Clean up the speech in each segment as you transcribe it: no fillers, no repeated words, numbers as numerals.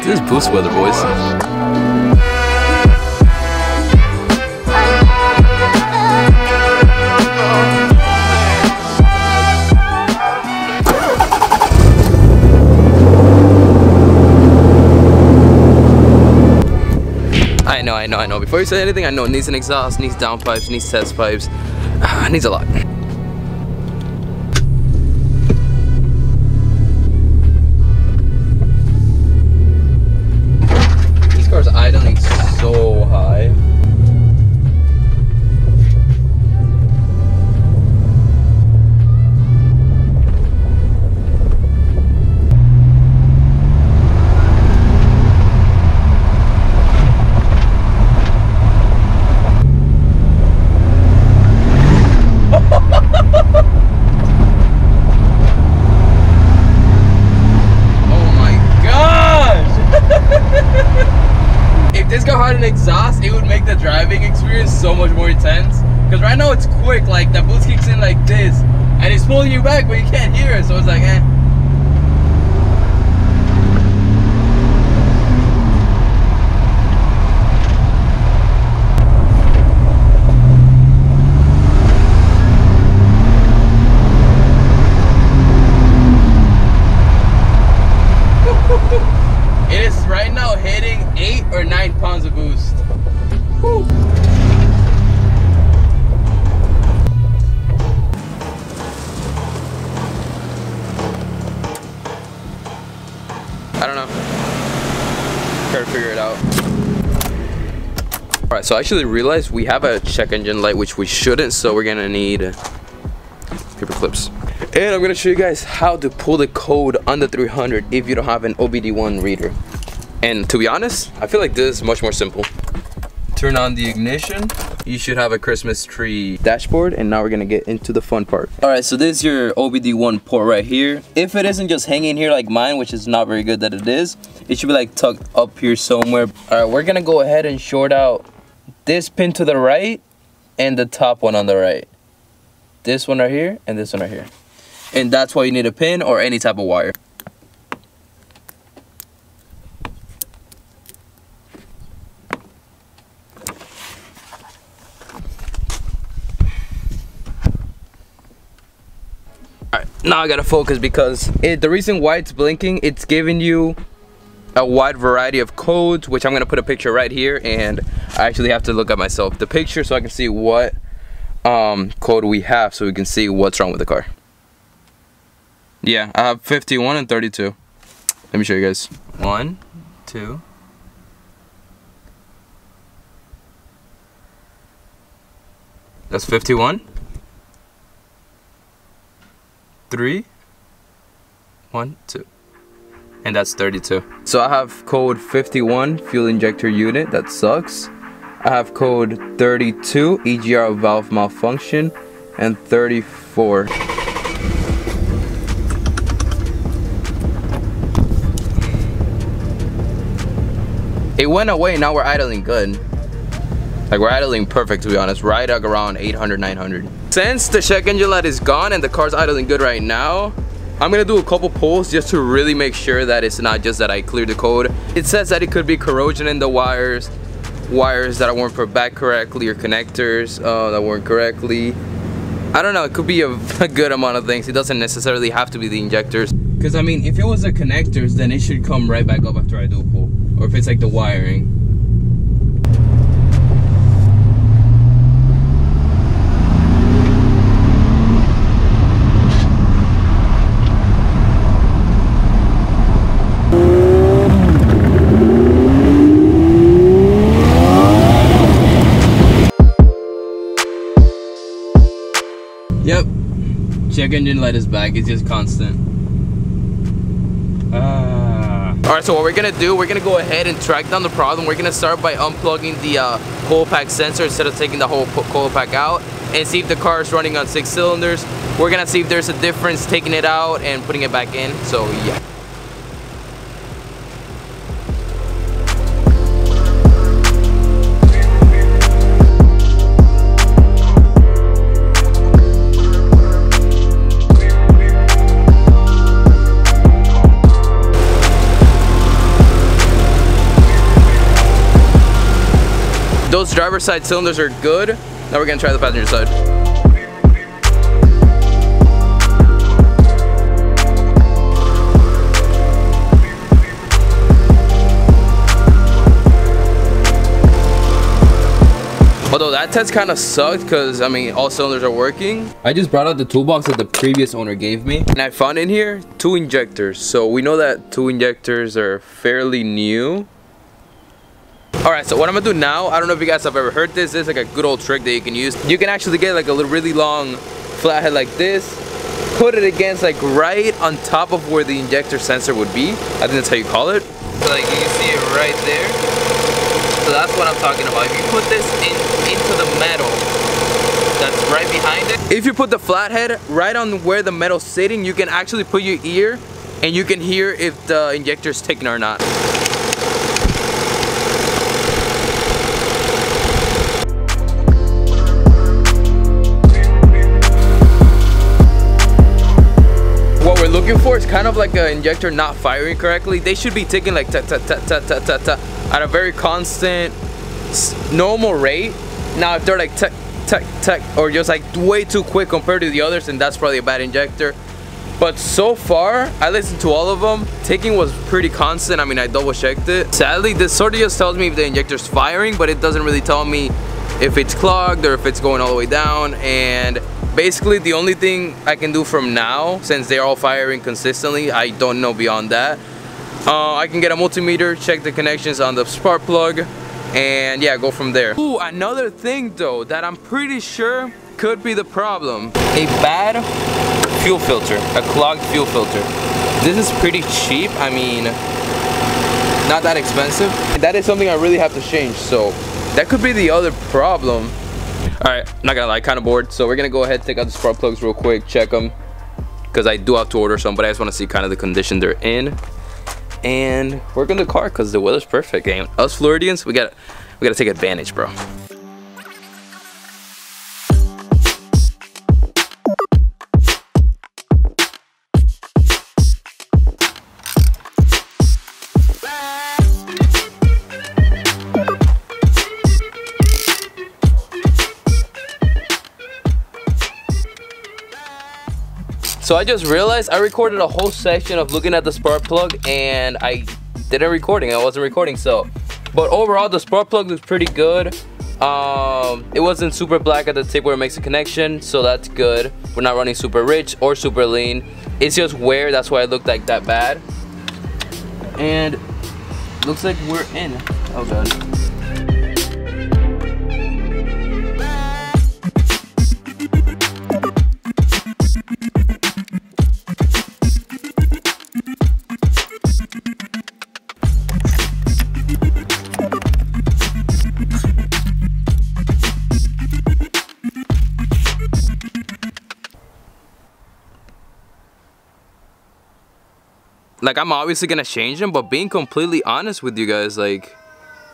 This is boost weather, boys. I know. Before you say anything, I know it needs an exhaust, needs downpipes, needs test pipes, it needs a lot. These cars are idling so high. Exhaust, it would make the driving experience so much more intense, because right now it's quick, like the boost kicks in like this and it's pulling you back, but you can't hear it, so it's like eh. Alright, so I actually realized we have a check engine light, which we shouldn't, so we're gonna need paper clips. And I'm gonna show you guys how to pull the code on the 300 if you don't have an OBD1 reader. And to be honest, I feel like this is much more simple. Turn on the ignition. You should have a Christmas tree dashboard, and now we're gonna get into the fun part. Alright, so this is your OBD1 port right here. If it isn't just hanging here like mine, which is not very good that it is, it should be like tucked up here somewhere. Alright, we're gonna go ahead and short out this pin to the right and the top one on the right. This one right here and this one right here. And that's why you need a pin or any type of wire. Now I gotta focus, because the reason why it's blinking, it's giving you a wide variety of codes, which I'm gonna put a picture right here, and I actually have to look at myself the picture so I can see what code we have, so we can see what's wrong with the car. Yeah, I have 51 and 32. Let me show you guys. 1, 2. That's 51. 3, 1, 2, and that's 32. So I have code 51 fuel injector unit, that sucks. I have code 32 EGR valve malfunction, and 34. It went away, now we're idling good. Like, we're idling perfect, to be honest, right like around 800, 900. Since the check engine light is gone and the car's idling good right now, I'm gonna do a couple pulls just to really make sure that it's not just that I cleared the code. It says that it could be corrosion in the wires that weren't put back correctly, or connectors that weren't correctly. I don't know, it could be a good amount of things. It doesn't necessarily have to be the injectors. Because, I mean, if it was the connectors, then it should come right back up after I do a pull. Or if it's like the wiring. Yep, check engine light is back, it's just constant. Alright, so what we're gonna do, we're gonna go ahead and track down the problem. We're gonna start by unplugging the coil pack sensor instead of taking the whole coil pack out. and see if the car is running on 6 cylinders. We're gonna see if there's a difference taking it out and putting it back in, so yeah. Those driver's side cylinders are good. Now we're gonna try the passenger side. Although that test kind of sucked because, I mean, all cylinders are working. I just brought out the toolbox that the previous owner gave me. And I found in here 2 injectors. So we know that 2 injectors are fairly new. Alright, so what I'm gonna do now, I don't know if you guys have ever heard this, this is like a good old trick that you can use. You can actually get like a little really long flathead like this, put it against like right on top of where the injector sensor would be. I think that's how you call it. So like you can see it right there. So that's what I'm talking about. If you put this into the metal that's right behind it. If you put the flathead right on where the metal's sitting, you can actually put your ear and you can hear if the injector's ticking or not. For it's kind of like an injector not firing correctly. They should be ticking like ta ta ta ta ta ta ta at a very constant normal rate. Now if they're like tick tick tick or just like way too quick compared to the others, then that's probably a bad injector. But so far I listened to all of them, ticking was pretty constant. I mean, I double checked it. Sadly this sort of just tells me if the injector's firing, but it doesn't really tell me if it's clogged or if it's going all the way down. And basically, the only thing I can do from now, since they're all firing consistently, I don't know beyond that. I can get a multimeter, check the connections on the spark plug, and yeah, go from there. Ooh, another thing though, that I'm pretty sure could be the problem. A bad fuel filter, a clogged fuel filter. This is pretty cheap, I mean, not that expensive. That is something I really have to change, so that could be the other problem. Alright, not gonna lie, kind of bored, so we're gonna go ahead, take out the spark plugs real quick, check them, because I do have to order some, but I just want to see kind of the condition they're in, and work on the car because the weather's perfect. And us Floridians, we gotta take advantage, bro. So I just realized I recorded a whole section of looking at the spark plug and I didn't recording. I wasn't recording, so. But overall, the spark plug looks pretty good. It wasn't super black at the tip where it makes a connection, so that's good. We're not running super rich or super lean. It's just wear, that's why it looked like that bad. And looks like we're in. Oh god. Like, I'm obviously gonna change them, but being completely honest with you guys, like,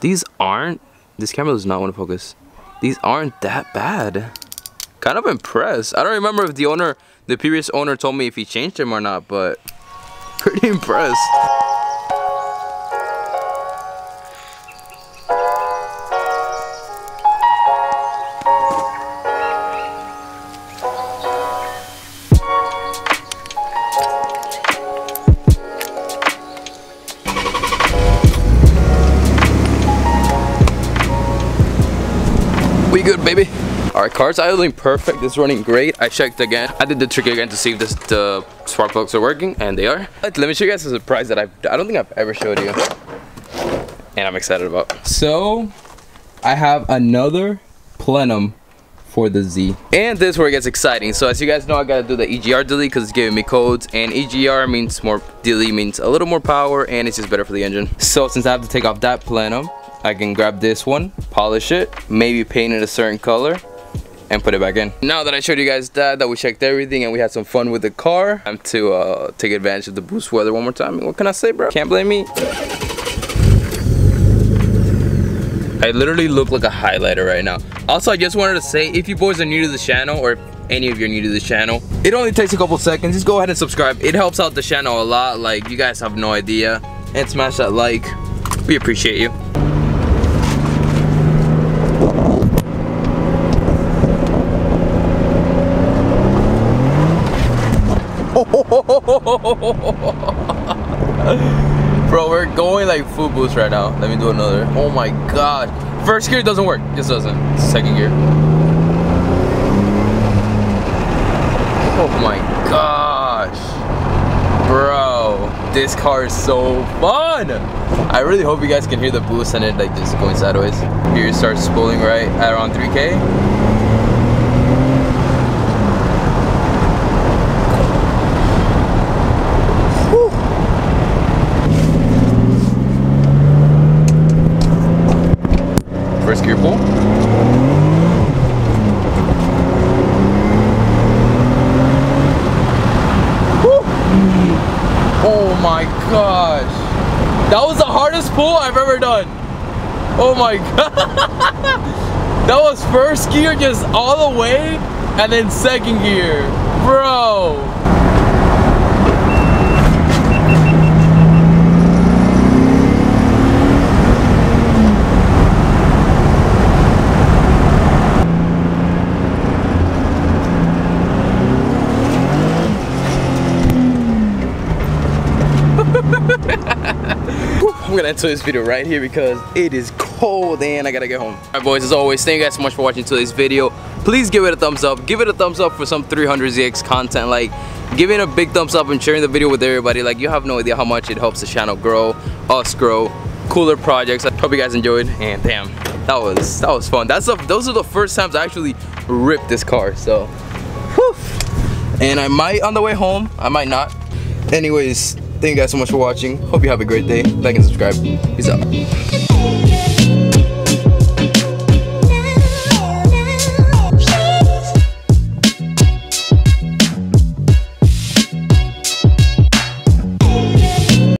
these aren't, this camera does not want to focus. These aren't that bad. Kind of impressed. I don't remember if the owner, the previous owner told me if he changed them or not, but pretty impressed. Good baby. All right, car's idling perfect. It's running great. I checked again. I did the trick again to see if the spark plugs are working, and they are. But let me show you guys a surprise that I don't think I've ever showed you, and I'm excited about. So, I have another plenum for the Z, and this is where it gets exciting. So as you guys know, I gotta do the EGR delete because it's giving me codes, and EGR means more, delete means a little more power, and it's just better for the engine. So since I have to take off that plenum, I can grab this one, polish it, maybe paint it a certain color, and put it back in. Now that I showed you guys that we checked everything and we had some fun with the car, time to take advantage of the boost weather one more time. What can I say, bro? Can't blame me. I literally look like a highlighter right now. Also, I just wanted to say, if you boys are new to the channel, or if any of you are new to this channel, it only takes a couple seconds. Just go ahead and subscribe. It helps out the channel a lot, like you guys have no idea. And smash that like. We appreciate you. Bro, we're going like full boost right now. Let me do another. Oh my god. First gear doesn't work. Just doesn't. Second gear. Oh my gosh. Bro, this car is so fun. I really hope you guys can hear the boost and it like just going sideways. Gear starts spooling right at around 3K. Gear pull. Woo. Oh my gosh, that was the hardest pull I've ever done. Oh my god. That was first gear just all the way and then second gear, bro. I'm gonna end this video right here because it is cold and I gotta get home. Alright boys, as always, thank you guys so much for watching today's video. Please give it a thumbs up. Give it a thumbs up for some 300ZX content. Like, giving a big thumbs up and sharing the video with everybody. Like, you have no idea how much it helps the channel grow, us grow, cooler projects. I hope you guys enjoyed, and damn, that was fun. Those are the first times I actually ripped this car, so. Whew. And I might on the way home, I might not. Anyways, thank you guys so much for watching. Hope you have a great day. Like and subscribe. Peace out.